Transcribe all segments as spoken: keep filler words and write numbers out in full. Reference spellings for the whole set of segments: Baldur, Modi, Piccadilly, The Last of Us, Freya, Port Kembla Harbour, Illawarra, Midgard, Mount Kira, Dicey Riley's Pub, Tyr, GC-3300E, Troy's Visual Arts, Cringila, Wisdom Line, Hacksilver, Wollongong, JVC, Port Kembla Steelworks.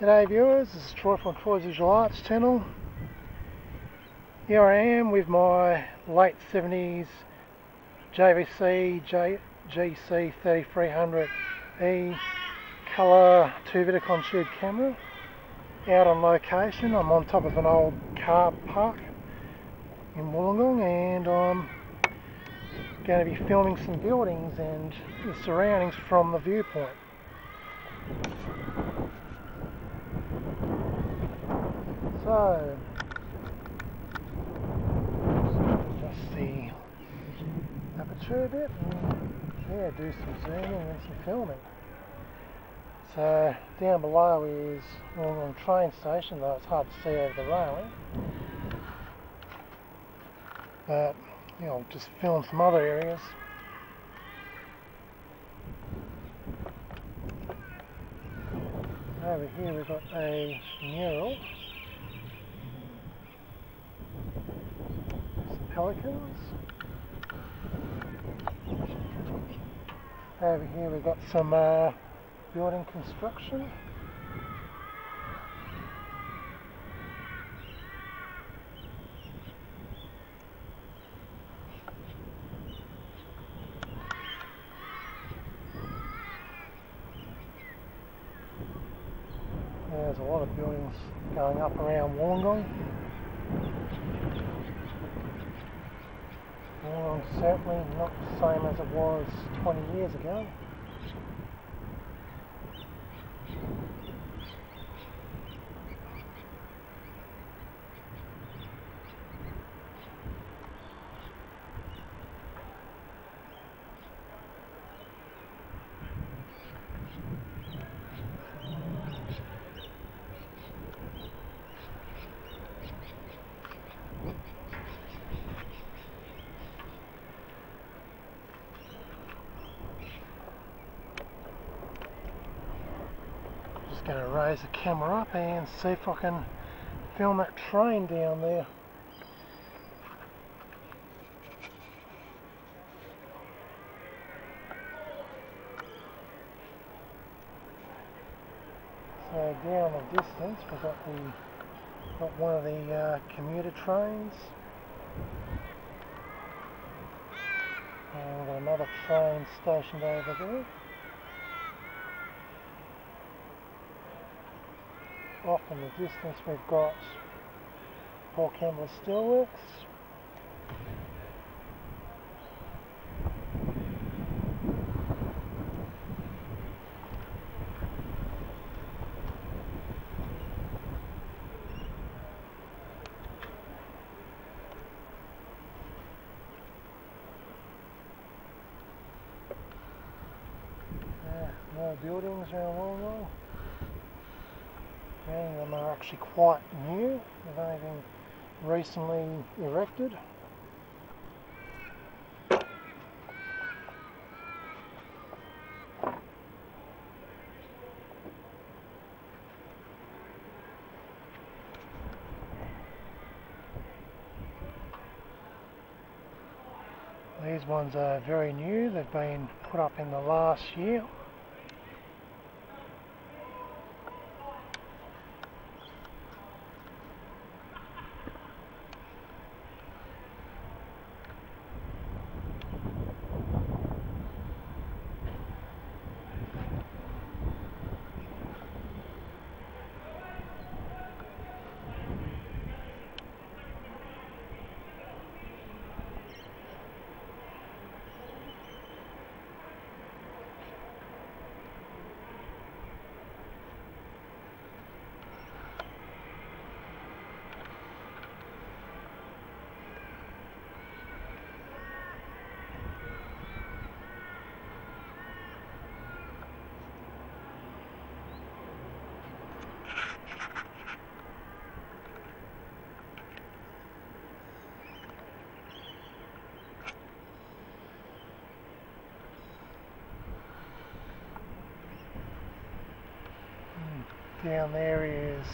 G'day viewers, this is Troy from Troy's Visual Arts channel. Here I am with my late seventies J V C G C three three hundred E colour two-vitter concealed camera out on location. I'm on top of an old car park in Wollongong and I'm going to be filming some buildings and the surroundings from the viewpoint. So, adjust the aperture a bit and yeah, do some zooming and some filming. So, down below is Wollongong train station, though it's hard to see over the railing. But, you know, just film some other areas. Over here we've got a mural. Some pelicans. Over here we've got some uh, building construction. There's a lot of buildings going up around Wollongong. Wollongong's certainly not the same as it was twenty years ago. I'm going to raise the camera up and see if I can film that train down there. So down the distance we've got, the, got one of the uh, commuter trains. And we've got another train stationed over there. Off in the distance we've got Port Kembla Steelworks. Yeah, no buildings around Wollongong. Many of them are actually quite new, they've only been recently erected. These ones are very new, they've been put up in the last year. Down there is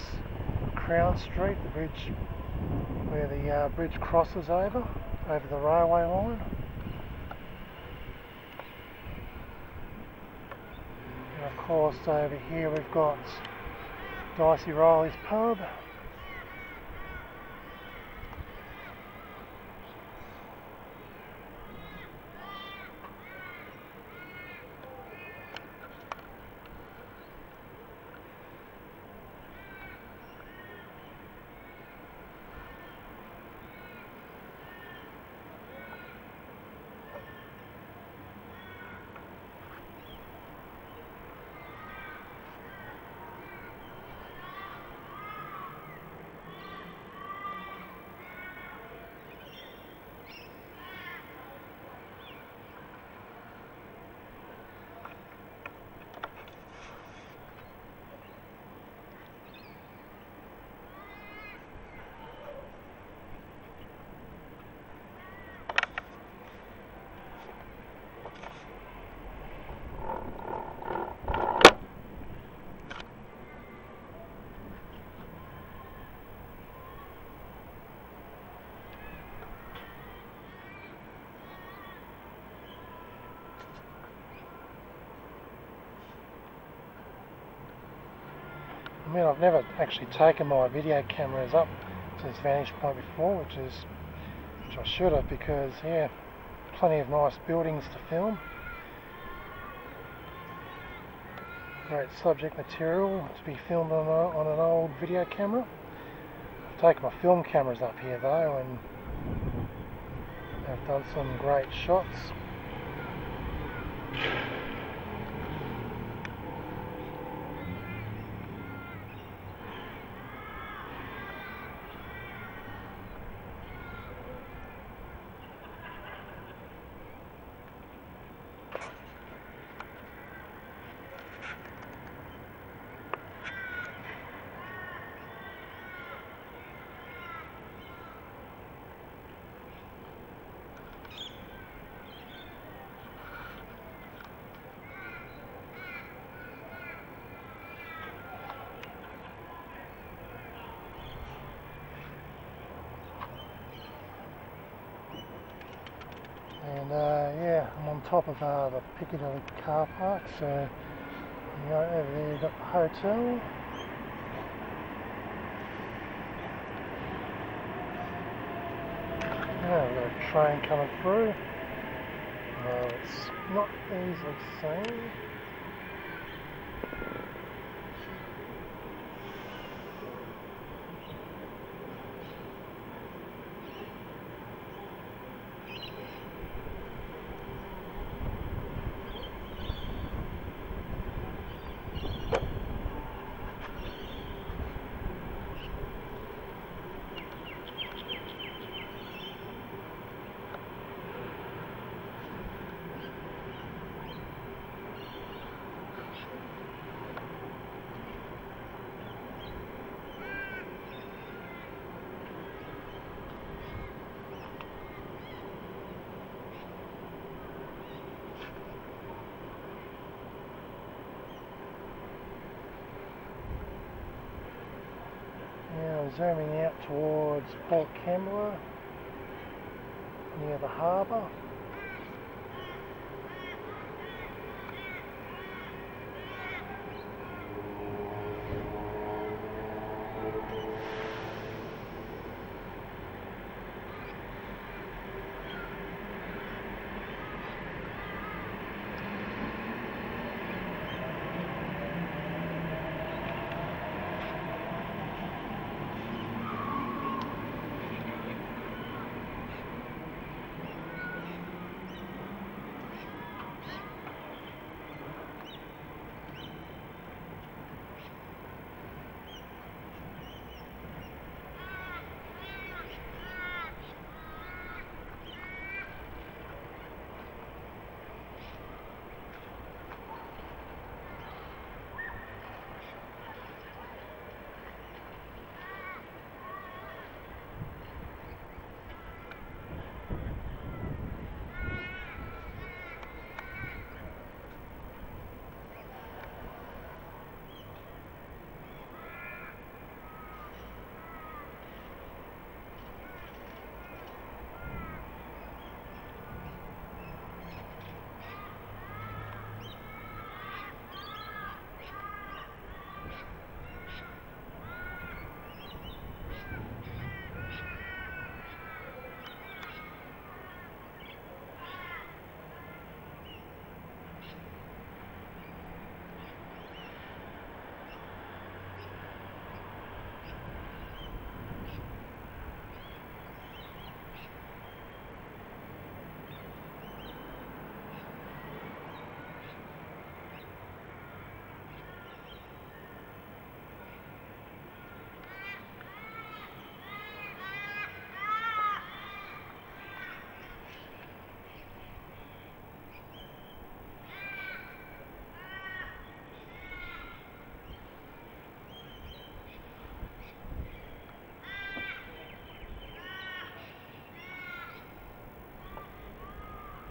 Crown Street, the bridge where the uh, bridge crosses over, over the railway line. And of course over here we've got Dicey Riley's Pub. I mean, I've never actually taken my video cameras up to this vantage point before, which is which I should have, because yeah, plenty of nice buildings to film. Great subject material to be filmed on, a, on an old video camera. I've taken my film cameras up here though, and I've done some great shots. And uh, yeah, I'm on top of uh, the Piccadilly car park, so you know, over there you've got the hotel. Yeah, we've got a train coming through. Well, it's not easily seen. Zooming out towards Port Kembla, near the harbour.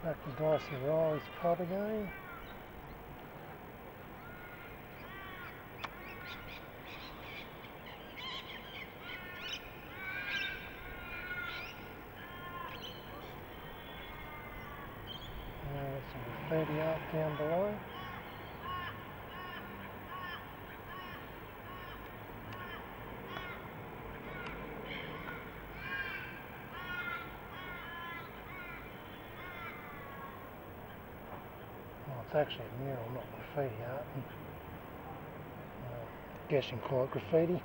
Back to Dicey Riley's Pub again. Now there's some graffiti art down below. It's actually a mural, not graffiti art. Uh, I guess you can call it graffiti.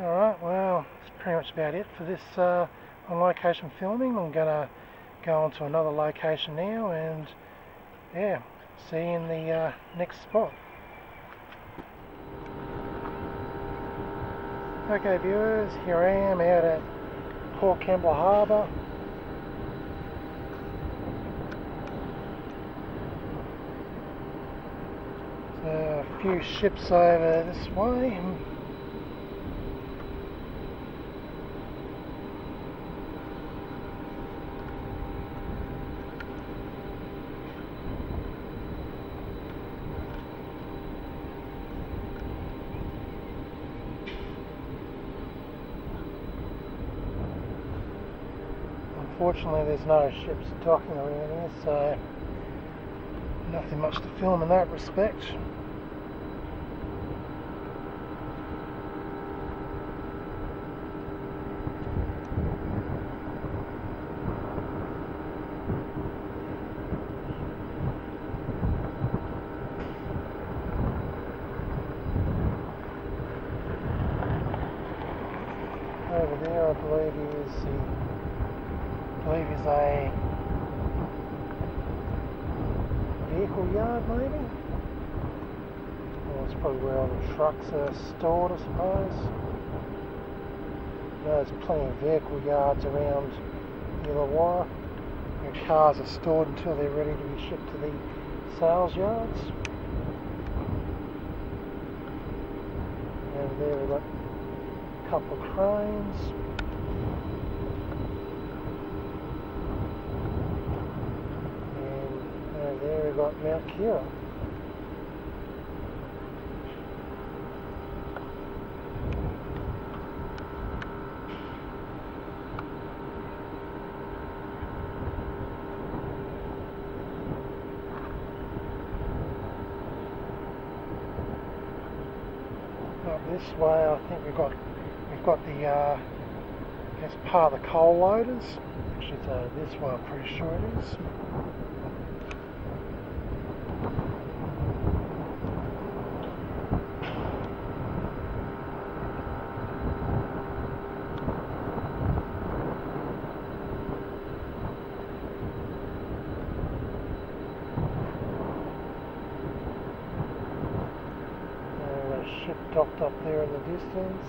Alright, well, that's pretty much about it for this uh, on-location filming. I'm going to go on to another location now and, yeah, see you in the uh, next spot. Okay viewers, here I am out at Port Kembla Harbour. There's a few ships over this way. Unfortunately, there's no ships docking around here, so nothing much to film in that respect. Over there, I believe, is the I believe is a vehicle yard maybe? Well, it's probably where all the trucks are stored, I suppose. There's plenty of vehicle yards around Illawarra where cars are stored until they're ready to be shipped to the sales yards. And there we've got a couple of cranes. There we've got Mount Kira. Up this way, I think we've got we've got the uh, that's part of the coal loaders. Actually, it's uh, this way. I'm pretty sure it is. Ship docked up there in the distance.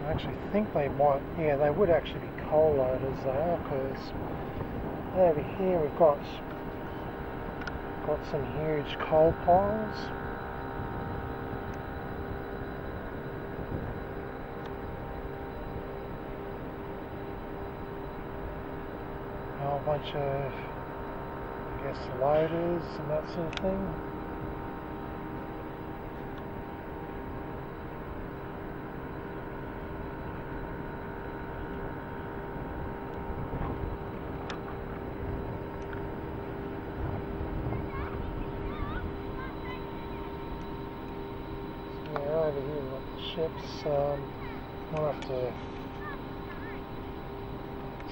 I actually think they might, yeah, they would actually be coal loaders they are, because over here we've got, got some huge coal piles. Bunch of, I guess, loaders and that sort of thing. over here we've got the ships. Um, I'll have to...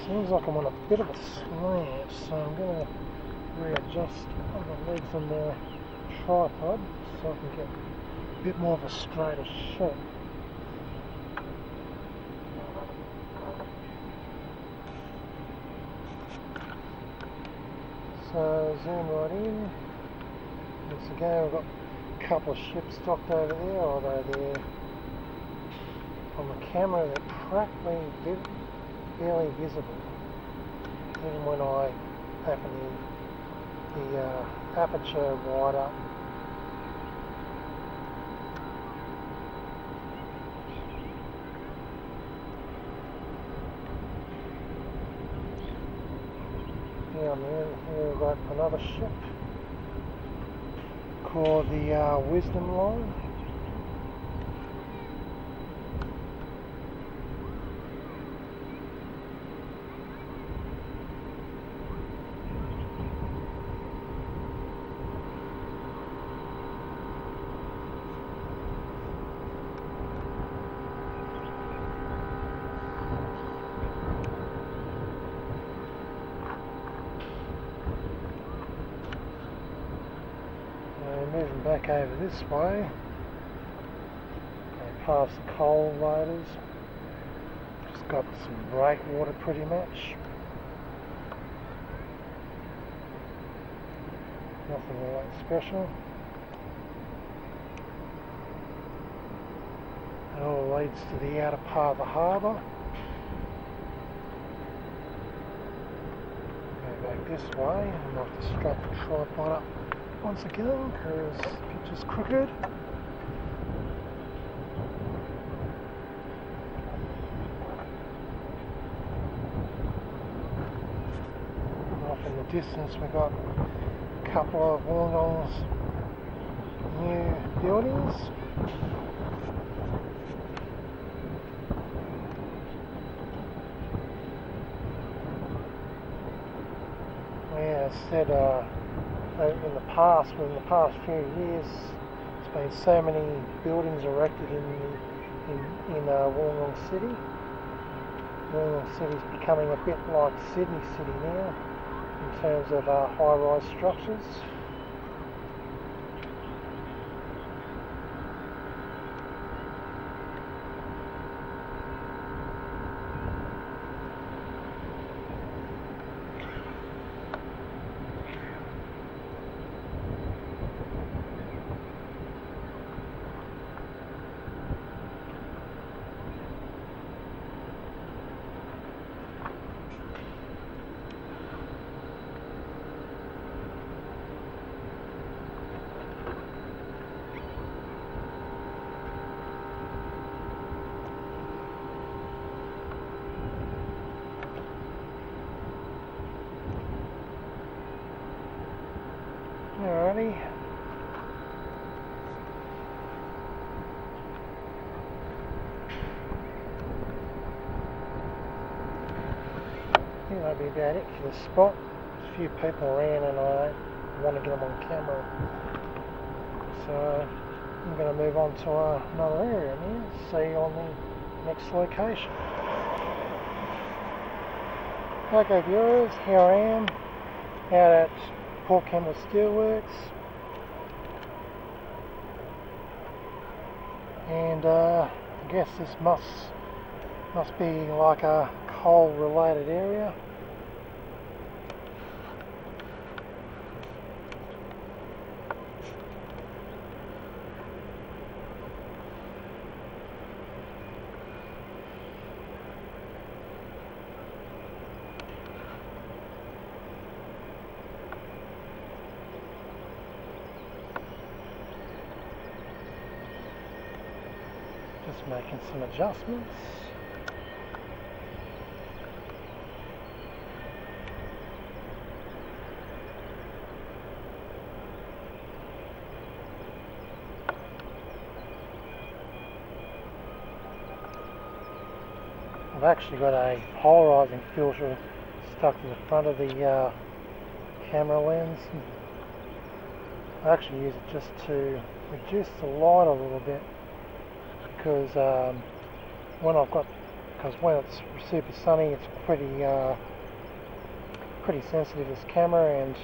Seems like I'm on a bit of a slant, so I'm going to readjust on the legs on the tripod so I can get a bit more of a straighter shot. So zoom right in. Once again, we've got a couple of ships docked over there, although they're on the camera they're practically barely visible, even when I open the, the uh, aperture wide up. Down there, here we've got another ship called the uh, Wisdom Line. Back over this way, and past the coal loaders. Just got some breakwater pretty much. Nothing all that special. It all leads to the outer part of the harbour. Go back this way, and I'll have to strap the tripod up once again, because the picture's crooked. Off in the distance we've got a couple of Wollongong's new buildings. Yeah, I said uh, in the past, in the past few years, there's been so many buildings erected in in, in uh, Wollongong City. Wollongong City's becoming a bit like Sydney City now, in terms of uh, high-rise structures. Alrighty. I think that'll be about it for the spot. There's a few people around and I want to get them on camera. So I'm going to move on to uh, another area now. See you on the next location. Okay viewers, here I am out at Port Kembla Steelworks, and uh, I guess this must must be like a coal related area. Making some adjustments. I've actually got a polarizing filter stuck to the front of the uh, camera lens. I actually use it just to reduce the light a little bit. because um, when I've got, because when it's super sunny, it's pretty uh, pretty sensitive, this camera, and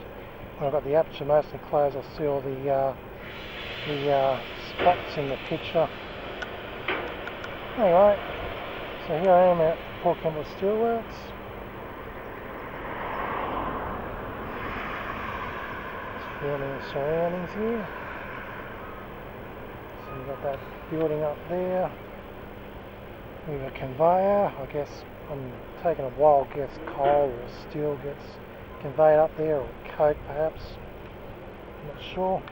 when I've got the aperture mostly closed, I see all the uh, the uh, spots in the picture. Anyway, so here I am at Port Kembla Steelworks. Just feeling the surroundings here. So you've got that building up there. With a conveyor, I guess, I'm taking a wild guess, coal or steel gets conveyed up there, or coke perhaps, I'm not sure.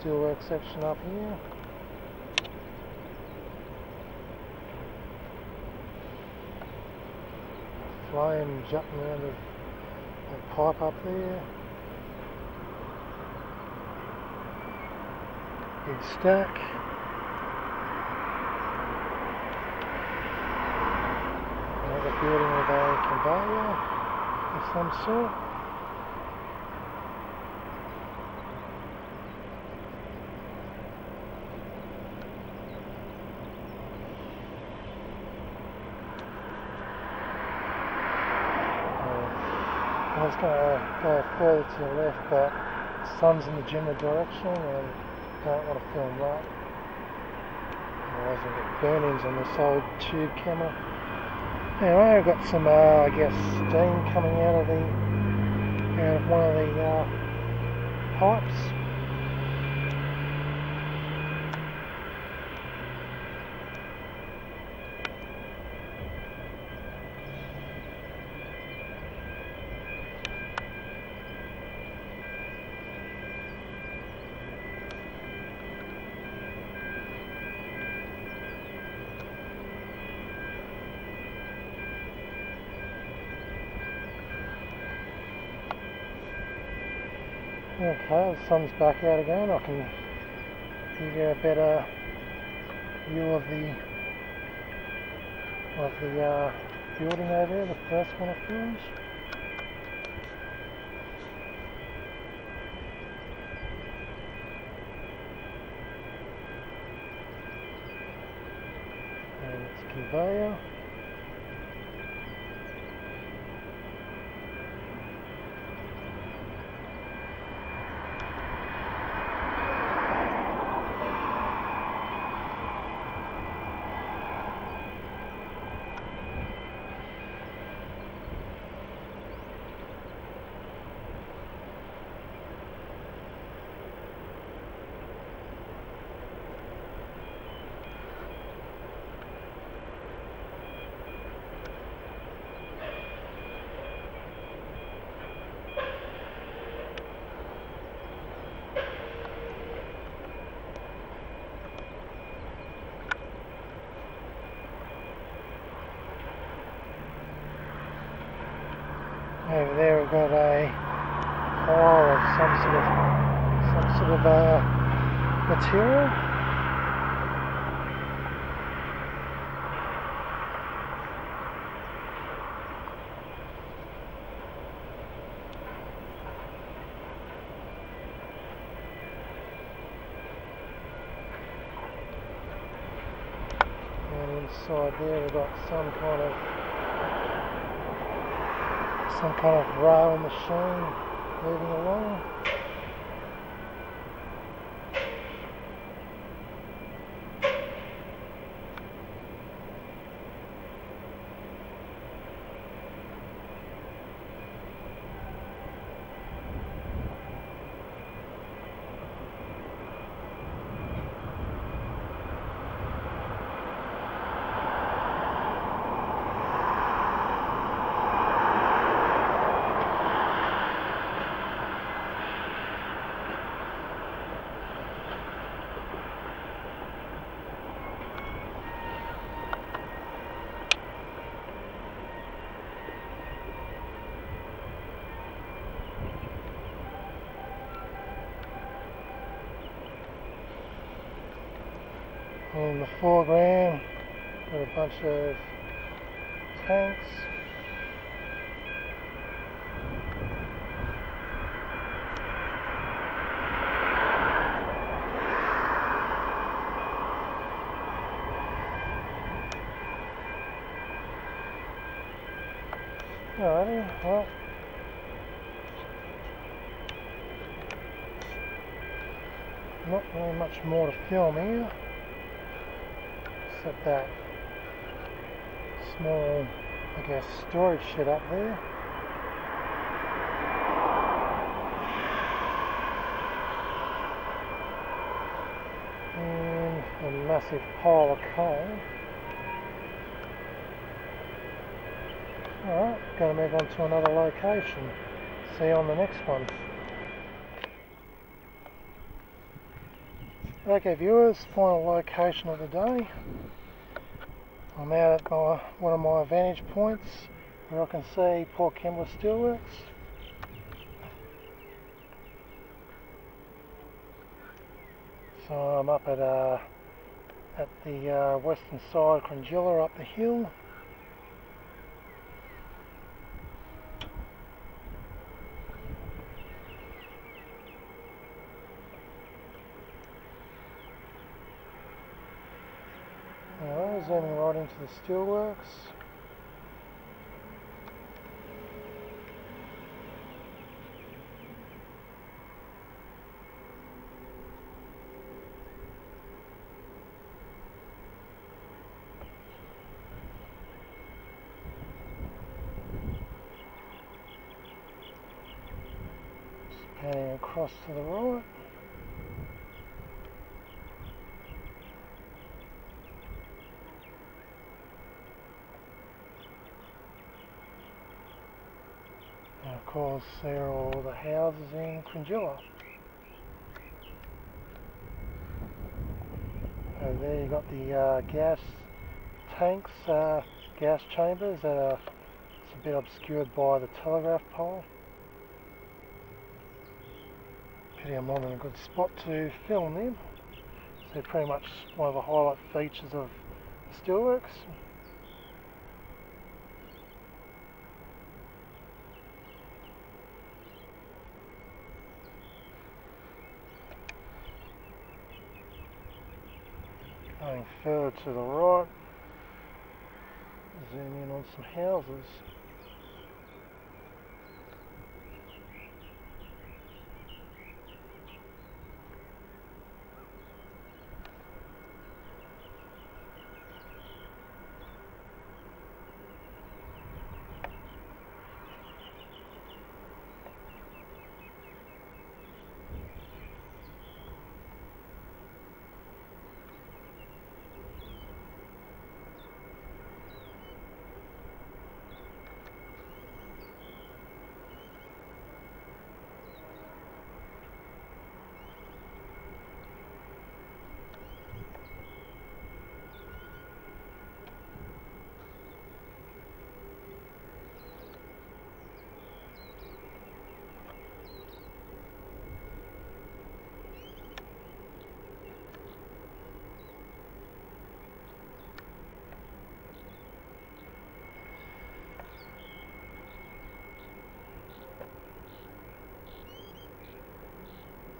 Steelwork section up here. Flame jumping around the, the pipe up there. Big stack. Another building with a conveyor of some sort. I was going to go further to the left, but the sun's in the general direction and don't want to film that. Otherwise I'll get burnings on this old tube camera. Anyway, I've got some, uh, I guess, steam coming out of the, out of one of the uh, pipes. Okay, the sun's back out again. I can give you a better view of the of the uh, building over there, the first one I filmed. And it's a conveyor. Over there we've got a pile of some sort of some sort of uh, material. And inside there we've got some kind of some kind of rail machine moving along. In the foreground there are a bunch of tanks. Alrighty, well, not really much more to film here, except that small, I guess, storage shed up there. And a massive pile of coal. Alright, going to move on to another location. See you on the next one. Okay viewers, final location of the day. I'm out at my, one of my vantage points where I can see Port Kembla Steelworks. So I'm up at uh, at the uh, western side of Cringila up the hill. Zooming right into the steelworks. Just panning across to the right. Of course, there are all the houses in Cringila. Over there you've got the uh, gas tanks, uh, gas chambers that are it's a bit obscured by the telegraph pole. Pity I'm not in a good spot to film them. So they're pretty much one of the highlight features of the steelworks. Going further to the right, zoom in on some houses.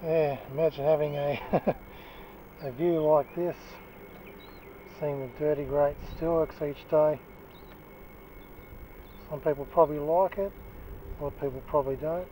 Yeah, imagine having a, a view like this, seeing the dirty great steelworks each day. Some people probably like it, a lot of people probably don't.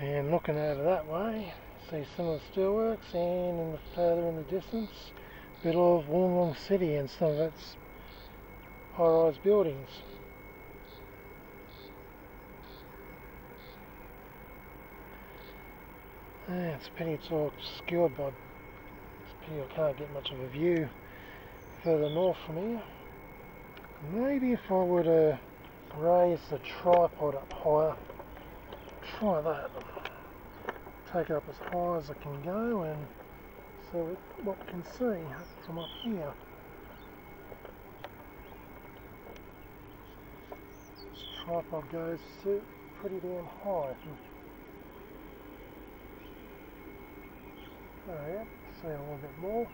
And looking over that way, see some of the steelworks, and in the further in the distance, a bit of Wollongong City and some of its high-rise buildings. Yeah, it's a pity it's all obscured by. It's a pity I can't get much of a view further north from here. Maybe if I were to raise the tripod up higher, try that. Take it up as high as I can go and see what we can see from up here. This tripod goes pretty damn high. Alright, see a little bit more.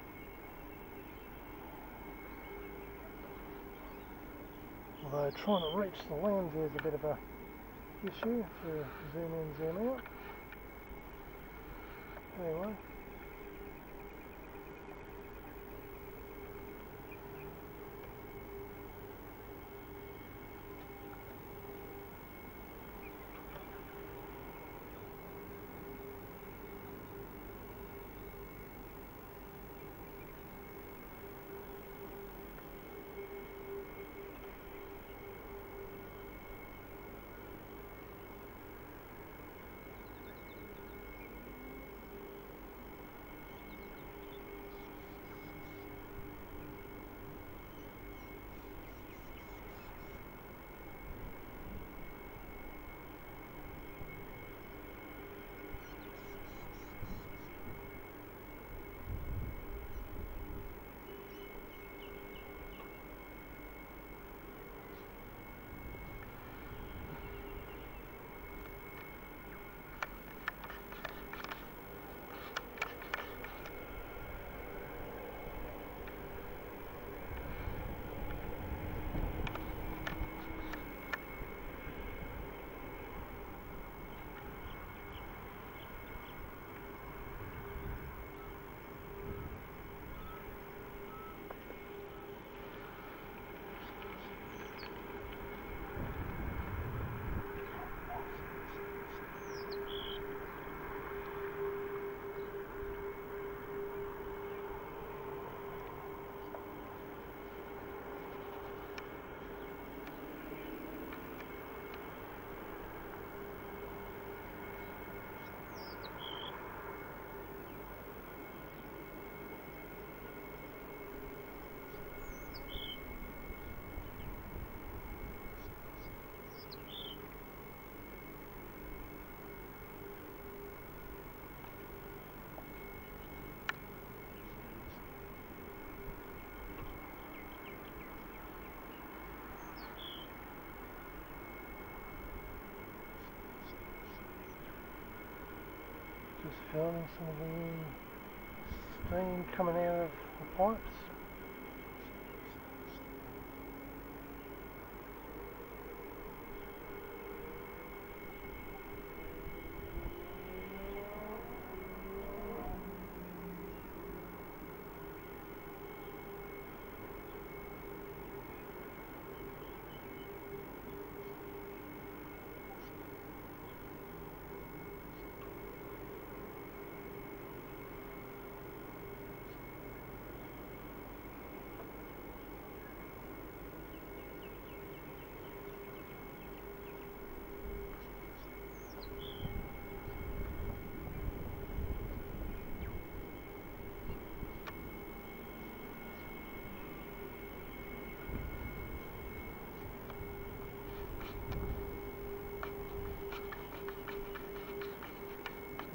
Although trying to reach the lens is a bit of a issue for zoom in, zoom out. Anyway. Just filming some of the steam coming out of the pipes.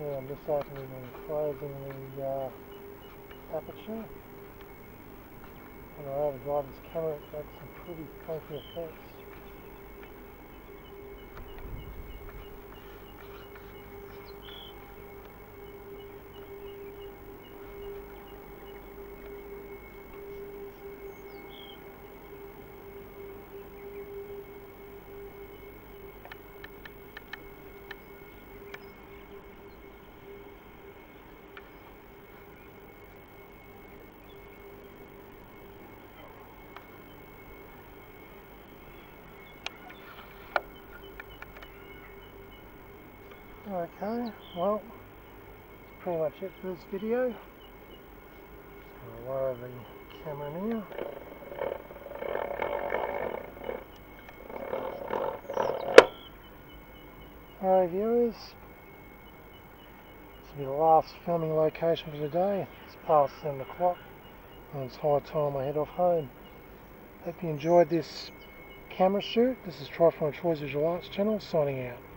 Yeah, I'm just opening and closing the uh, aperture. When I overdrive this camera, it makes some pretty funky effects. Okay, well, that's pretty much it for this video. Just gonna lower the camera now. Alright viewers, this will be the last filming location for today. It's past seven o'clock and it's high time I head off home. Hope you enjoyed this camera shoot. This is Troy from Troy's Visual Arts channel, signing out.